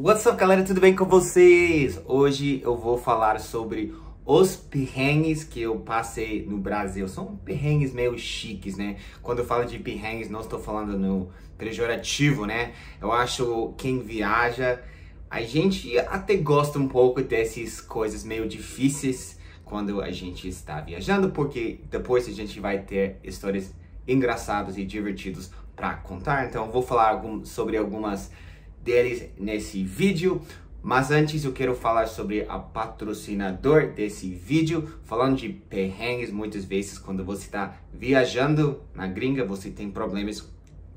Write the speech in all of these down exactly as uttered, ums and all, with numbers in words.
What's up, galera? Tudo bem com vocês? Hoje eu vou falar sobre os perrengues que eu passei no Brasil. São perrengues meio chiques, né? Quando eu falo de perrengues, não estou falando no pejorativo, né? Eu acho que quem viaja, a gente até gosta um pouco dessas coisas meio difíceis quando a gente está viajando, porque depois a gente vai ter histórias engraçadas e divertidas para contar. Então eu vou falar sobre algumas deles nesse vídeo, mas antes eu quero falar sobre a patrocinador desse vídeo. Falando de perrengues, muitas vezes quando você está viajando na gringa, você tem problemas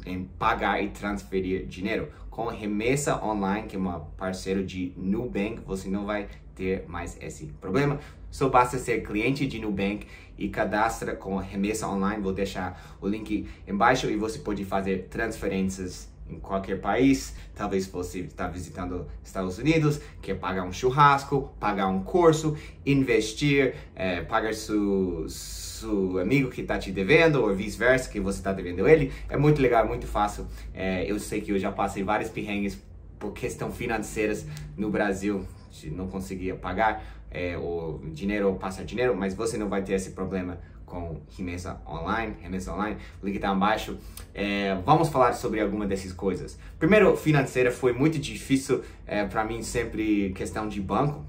em pagar e transferir dinheiro. Com Remessa Online, que é uma parceira de Nubank, você não vai ter mais esse problema. Só basta ser cliente de Nubank e cadastra com Remessa Online. Vou deixar o link embaixo e você pode fazer transferências em qualquer país. Talvez você está visitando Estados Unidos, quer pagar um churrasco, pagar um curso, investir, é, pagar seu, seu amigo que está te devendo, ou vice-versa, que você está devendo ele. É muito legal, muito fácil. É, eu sei que eu já passei vários perrengues por questão financeiras no Brasil, não conseguia pagar é, o dinheiro ou passar dinheiro, mas você não vai ter esse problema com Remessa Online, Remessa Online, o link tá abaixo. É, vamos falar sobre alguma dessas coisas. Primeiro, financeira foi muito difícil é, para mim, sempre questão de banco,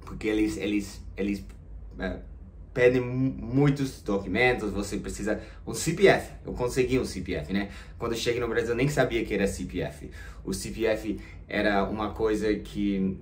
porque eles eles eles é, pedem muitos documentos, você precisa um C P F. Eu consegui um C P F, né? Quando eu cheguei no Brasil, eu nem sabia que era C P F. O C P F era uma coisa que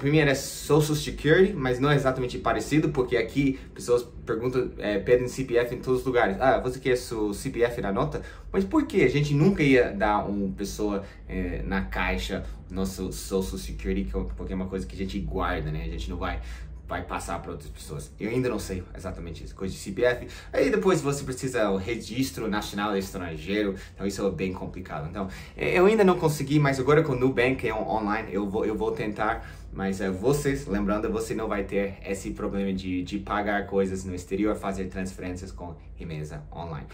primeiro é Social Security, mas não é exatamente parecido, porque aqui pessoas perguntam, é, pedem C P F em todos os lugares. Ah, você quer seu C P F na nota? Mas por que? A gente nunca ia dar uma pessoa é, na caixa nosso Social Security, porque é uma coisa que a gente guarda, né? A gente não vai, vai passar para outras pessoas. Eu ainda não sei exatamente isso, coisa de C P F. Aí depois você precisa o registro nacional e estrangeiro, então isso é bem complicado. Então eu ainda não consegui, mas agora com o Nubank, que é um online, eu vou, eu vou tentar. Mas uh, vocês, lembrando, você não vai ter esse problema de, de pagar coisas no exterior, fazer transferências com Remessa Online.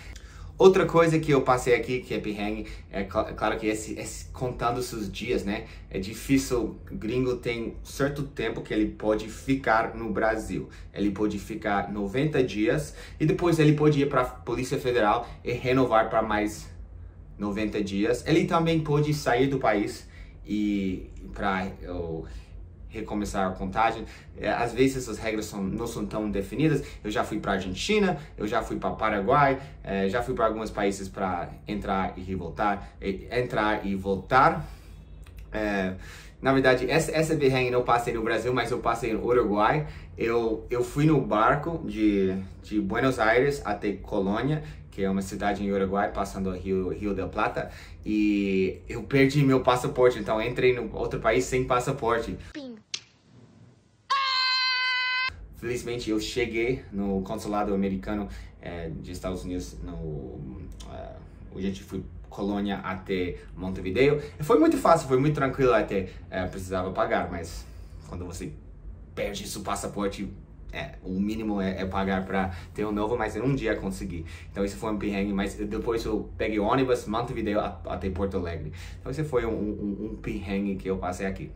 Outra coisa que eu passei aqui, que é perrengue, é cl claro que esse, esse, contando seus dias, né? É difícil, gringo tem certo tempo que ele pode ficar no Brasil. Ele pode ficar noventa dias e depois ele pode ir para a Polícia Federal e renovar para mais noventa dias. Ele também pode sair do país e para o recomeçar a contagem. Às vezes essas regras são, não são tão definidas. Eu já fui para a Argentina, eu já fui para Paraguai, eh, já fui para alguns países para entrar e voltar, e, entrar e voltar. É, na verdade, essa, essa perrengue não passei no Brasil, mas eu passei no Uruguai. Eu eu fui no barco de de Buenos Aires até Colônia, que é uma cidade em Uruguai, passando o Rio, Rio del Plata, e eu perdi meu passaporte, então entrei no outro país sem passaporte. Pim. Felizmente eu cheguei no consulado americano é, de Estados Unidos, no é, a gente foi Colônia até Montevideo. Foi muito fácil, foi muito tranquilo até, é, precisava pagar, mas quando você perde seu passaporte, é, o mínimo é, é pagar para ter um novo, mas em um dia consegui. Então isso foi um perrengue, mas depois eu peguei o ônibus, Montevideo até Porto Alegre. Então isso foi um, um, um perrengue que eu passei aqui.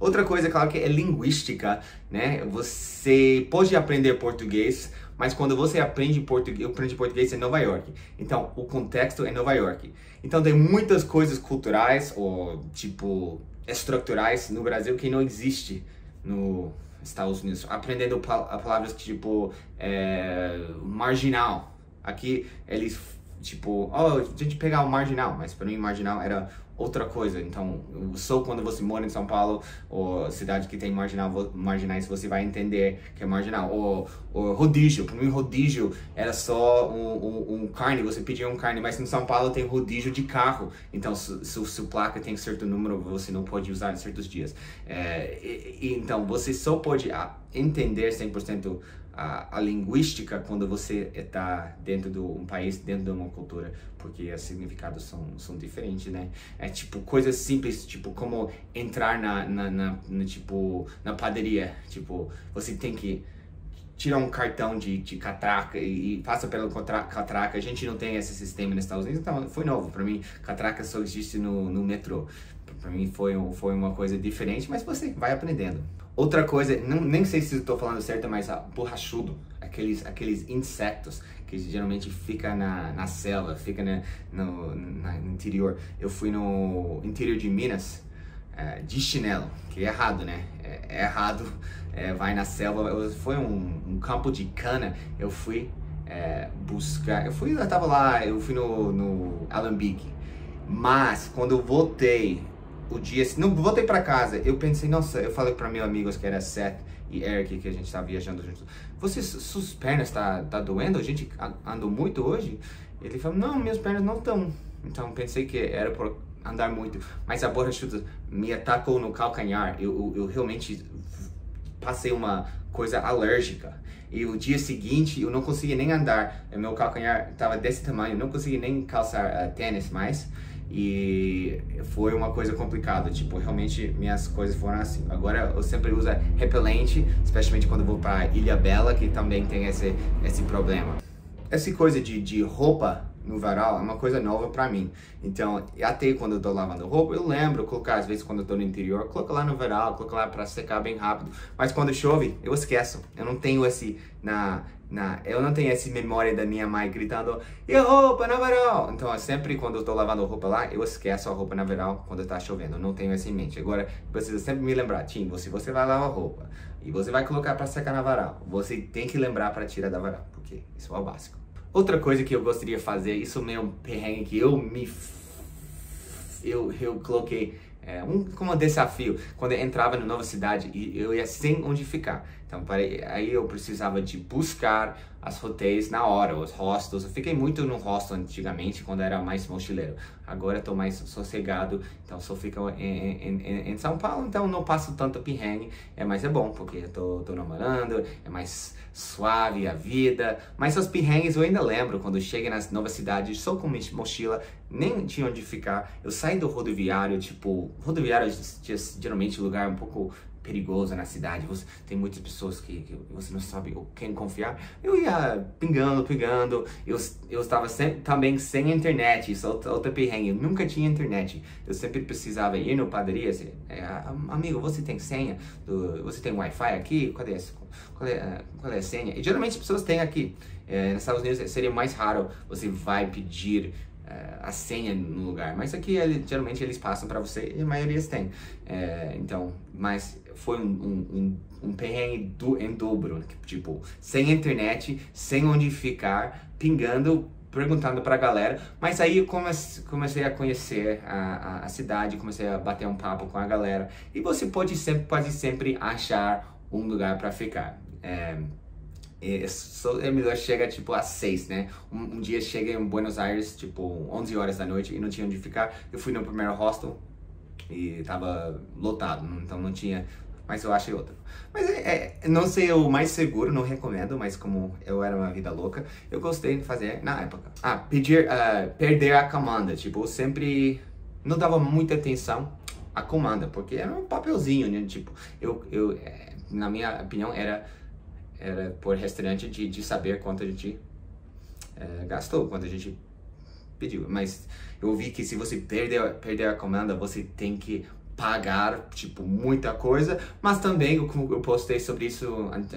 Outra coisa, claro que é linguística, né? Você pode aprender português, mas quando você aprende português, eu aprendi português em Nova York. Então, o contexto é Nova York. Então, tem muitas coisas culturais ou, tipo, estruturais no Brasil que não existe no Estados Unidos. Aprendendo palavras tipo, é, marginal. Aqui, eles, tipo, oh, a gente pegar o marginal, mas para mim, marginal era outra coisa. Então, só quando você mora em São Paulo ou cidade que tem marginal, marginais, você vai entender que é marginal. Ou, ou rodízio, para mim rodízio era só um, um, um carne, você pedia um carne, mas em São Paulo tem rodízio de carro. Então, se su, sua placa tem certo número, você não pode usar em certos dias. É, e, e, então, você só pode ah, entender cem por cento a, a linguística quando você está dentro de um país, dentro de uma cultura, porque os significados são, são diferentes, né? É tipo coisas simples, tipo como entrar na, na, na, na, tipo, na padaria. Tipo, você tem que tirar um cartão de, de catraca e, e passa pela catraca. A gente não tem esse sistema nos Estados Unidos, então foi novo para mim. Catraca só existe no, no metrô. Para mim foi, foi uma coisa diferente, mas você vai aprendendo. Outra coisa, não, nem sei se estou falando certo, mas a borrachudo, aqueles, aqueles insetos que geralmente fica na, na selva, fica na, no, na, no interior. Eu fui no interior de Minas, é, de chinelo, que é errado, né? É, é errado, é, vai na selva. Eu, foi um, um campo de cana, eu fui é, buscar, eu fui, eu tava lá, eu fui no, no Alambique, mas quando eu voltei, o dia, não voltei para casa, eu pensei, nossa, eu falei para meus amigos que era Seth e Eric, que a gente estava viajando juntos. Vocês, suas pernas tá, tá doendo? A gente andou muito hoje? Ele falou, não, minhas pernas não estão. Então pensei que era por andar muito, mas a borrachuda me atacou no calcanhar. Eu, eu, eu realmente passei uma coisa alérgica. E o dia seguinte eu não conseguia nem andar, meu calcanhar estava desse tamanho, eu não conseguia nem calçar uh, tênis mais. E foi uma coisa complicada, tipo, realmente minhas coisas foram assim. Agora eu sempre uso repelente, especialmente quando eu vou para Ilha Bela, que também tem esse, esse problema. Essa coisa de, de roupa no varal é uma coisa nova para mim. Então, até quando eu tô lavando roupa, eu lembro colocar, às vezes quando eu tô no interior, coloco lá no varal, coloco lá para secar bem rápido. Mas quando chove, eu esqueço. Eu não tenho esse na na eu não tenho essa memória da minha mãe gritando: "E a roupa no varal?" Então, é sempre quando eu tô lavando roupa lá, eu esqueço a roupa no varal quando tá chovendo. Eu não tenho essa em mente. Agora, precisa sempre me lembrar, Tim, se você vai lavar roupa e você vai colocar para secar na varal, você tem que lembrar para tirar da varal, porque isso é o básico. Outra coisa que eu gostaria de fazer, isso é meio perrengue que eu me... Eu, eu coloquei é, um, como um desafio, quando eu entrava numa nova cidade e eu ia sem onde ficar. Então, para, aí eu precisava de buscar as hotéis na hora, os hostels. Eu fiquei muito no hostel antigamente, quando era mais mochileiro. Agora eu tô mais sossegado, então só fico em, em, em São Paulo, então não passo tanto perrengue. É, mas é bom, porque eu tô, tô namorando, é mais suave a vida. Mas os perrengues eu ainda lembro, quando eu cheguei nas novas cidades, só com minha mochila, nem tinha onde ficar. Eu saí do rodoviário, tipo, rodoviário geralmente lugar um pouco perigoso na cidade, você tem muitas pessoas que, que você não sabe quem confiar. Eu ia pingando, pingando, eu, eu estava sempre, também sem internet, isso é outra perrengue, eu nunca tinha internet, eu sempre precisava ir no padaria, assim, amigo, você tem senha? Do, você tem Wi-Fi aqui? Cadê essa? Qual é, qual é a senha? E geralmente as pessoas têm aqui, é, nos Estados Unidos seria mais raro você vai pedir a senha no lugar, mas aqui ele, geralmente eles passam para você e a maioria tem. É, então, mas foi um, um, um, um perrengue do, em dobro, tipo, sem internet, sem onde ficar, pingando, perguntando para a galera. Mas aí eu comece, comecei a conhecer a, a, a cidade, comecei a bater um papo com a galera e você pode sempre, quase sempre achar um lugar para ficar. É, É, só é melhor chega tipo às seis, né? Um, um dia cheguei em Buenos Aires, tipo onze horas da noite e não tinha onde ficar. Eu fui no primeiro hostel e tava lotado, então não tinha, mas eu achei outro. Mas é, é, não sei, o mais seguro, não recomendo, mas como eu era uma vida louca, eu gostei de fazer na época. Ah, pedir, uh, perder a comanda, tipo, eu sempre não dava muita atenção à comanda, porque era um papelzinho, né? Tipo, eu, eu na minha opinião, era... era por restaurante de, de saber quanto a gente é, gastou, quanto a gente pediu. Mas eu vi que se você perder, perder a comanda, você tem que pagar, tipo, muita coisa. Mas também, como eu postei sobre isso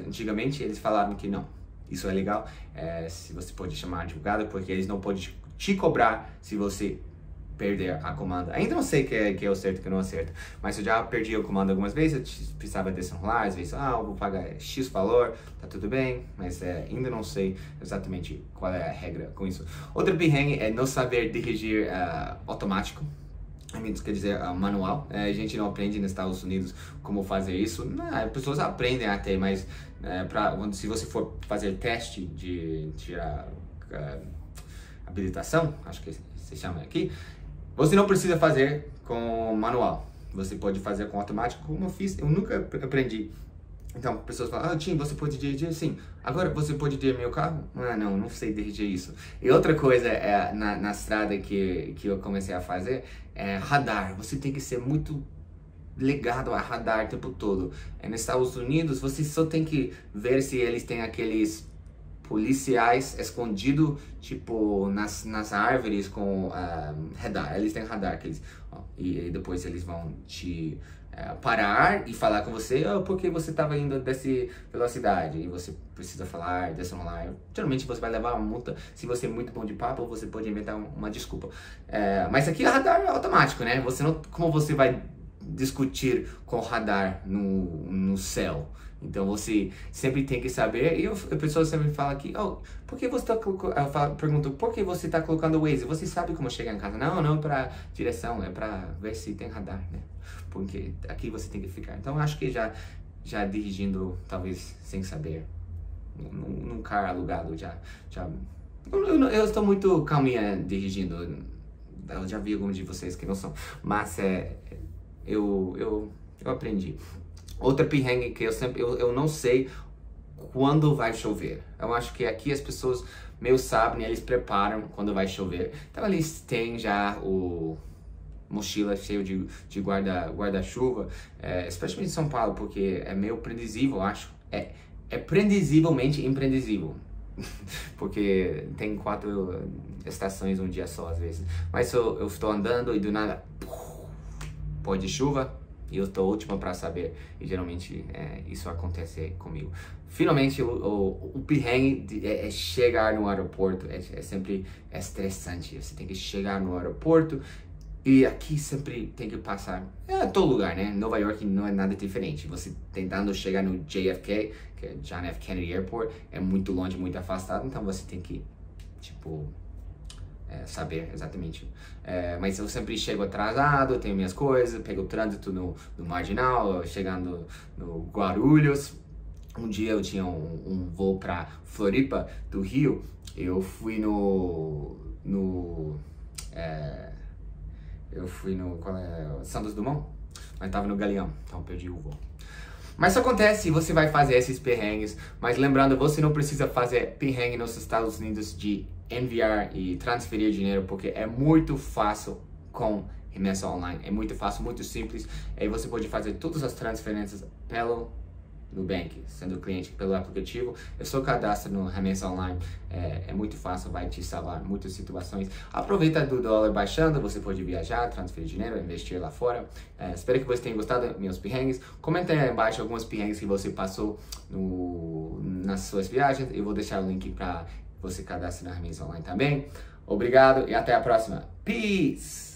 antigamente, eles falaram que não. Isso é legal, é, se você pode chamar advogado, porque eles não podem te cobrar se você perder a comanda. Ainda não sei que é, que é o certo, que não é certo, mas eu já perdi a comanda algumas vezes, eu precisava desenrolar, às vezes, ah, eu vou pagar X valor, tá tudo bem, mas é, ainda não sei exatamente qual é a regra com isso. Outro perrengue é não saber dirigir uh, automático, quer dizer, uh, manual. Uh, a gente não aprende nos Estados Unidos como fazer isso, não, pessoas aprendem até, mas uh, pra, se você for fazer teste de tirar uh, habilitação, acho que se chama aqui, você não precisa fazer com manual, você pode fazer com automático, como eu fiz, eu nunca aprendi. Então, pessoas falam, ah, Tim, você pode dirigir? Sim. Agora, você pode dirigir meu carro? Ah, não, não sei dirigir isso. E outra coisa é, na, na estrada que, que eu comecei a fazer é radar. Você tem que ser muito ligado a radar o tempo todo. E nos Estados Unidos, você só tem que ver se eles têm aqueles policiais escondidos, tipo, nas, nas árvores com uh, radar. Eles têm radar, que eles, ó, e, e depois eles vão te uh, parar e falar com você, oh, porque você estava indo dessa velocidade, e você precisa falar, desenrolar. Geralmente você vai levar uma multa. Se você é muito bom de papo, você pode inventar uma desculpa. Uh, mas aqui o radar é automático, né? Você não, como você vai discutir com o radar no, no céu? Então você sempre tem que saber. E a pessoa sempre fala aqui, oh, por que você tá colocando, pergunto, por que você está colocando o Waze? Você sabe como chegar em casa? Não, não para direção, é para ver se tem radar, né? Porque aqui você tem que ficar. Então acho que já já dirigindo, talvez sem saber, num, num carro alugado, já já eu, eu estou muito calminha dirigindo. Eu já vi alguns de vocês que não são, mas é eu eu eu aprendi. Outra perrengue que eu sempre, eu, eu não sei quando vai chover. Eu acho que aqui as pessoas meio sabem, eles preparam quando vai chover. Então eles têm já o mochila cheio de, de guarda, guarda-chuva, é, especialmente em São Paulo, porque é meio previsível, eu acho. É, é previsivelmente imprevisível, porque tem quatro estações um dia só às vezes. Mas eu, eu estou andando e do nada, pode chuva. E eu tô última para saber, e geralmente é, isso acontece comigo. Finalmente, o, o, o perrengue é, é chegar no aeroporto, é, é sempre estressante. Você tem que chegar no aeroporto, e aqui sempre tem que passar, é todo lugar, né? Nova York não é nada diferente. Você tentando chegar no J F K, que é John F. Kennedy Airport, é muito longe, muito afastado, então você tem que, tipo... É, saber exatamente, é, mas eu sempre chego atrasado, tenho minhas coisas, pego o trânsito no, no Marginal, chegando no Guarulhos. Um dia eu tinha um, um voo para Floripa do Rio, eu fui no no é, eu fui no qual é, Santos Dumont, mas tava no Galeão, então perdi o voo. Mas isso acontece, você vai fazer esses perrengues, mas lembrando, você não precisa fazer perrengue nos Estados Unidos de enviar e transferir dinheiro, porque é muito fácil com Remessa Online. É muito fácil, muito simples. Aí você pode fazer todas as transferências pelo Nubank, sendo cliente pelo aplicativo. Eu sou cadastro no Remessa Online. É, é muito fácil, vai te salvar muitas situações. Aproveita do dólar baixando, você pode viajar, transferir dinheiro, investir lá fora. É, espero que você tenha gostado dos meus perrengues. Comentem aí embaixo alguns perrengues que você passou no, nas suas viagens. Eu vou deixar o link para você cadastrar na Remessa Online também. Obrigado e até a próxima. Peace!